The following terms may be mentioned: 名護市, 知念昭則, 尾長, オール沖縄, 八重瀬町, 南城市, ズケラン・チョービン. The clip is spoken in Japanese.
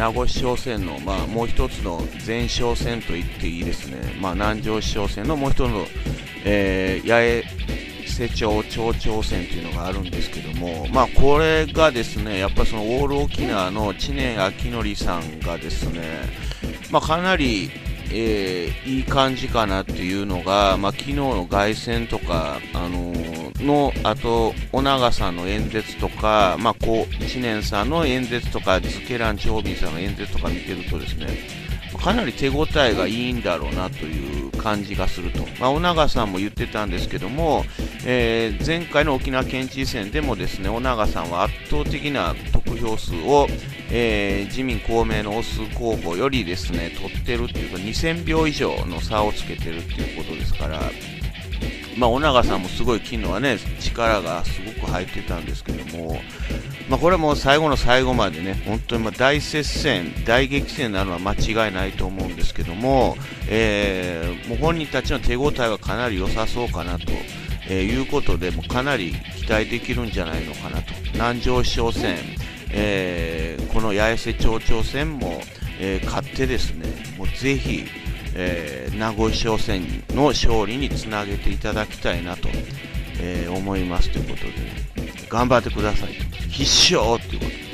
名護市長選の、もう一つの前哨戦と言っていいですね、南城市長選のもう一つの、八重瀬町町長選というのがあるんですけども、これがですね、やっぱりそのオール沖縄の知念明則さんがですね、かなり、いい感じかなっていうのが、昨日の凱旋とか、あと尾長さんの演説とか、知念さんの演説とかズケラン・チョービンさんの演説とか見てるとですね、かなり手応えがいいんだろうなという感じがすると、尾長さんも言ってたんですけども、前回の沖縄県知事選でもですね、尾長さんは圧倒的な得票数を、自民・公明のオス候補よりですね取ってるっていうか、2000票以上の差をつけてるっていうことですから。尾長さんもすごい昨日はね力がすごく入ってたんですけども、これはもう最後の最後までね本当に大接戦、大激戦になるのは間違いないと思うんですけども、もう本人たちの手応えがかなり良さそうかなと、いうことでもうかなり期待できるんじゃないのかなと。南城市長選、この八重瀬町長選も、勝ってですねもうぜひ名護市長選の勝利につなげていただきたいなと、思いますということで、頑張ってください、必勝ということで。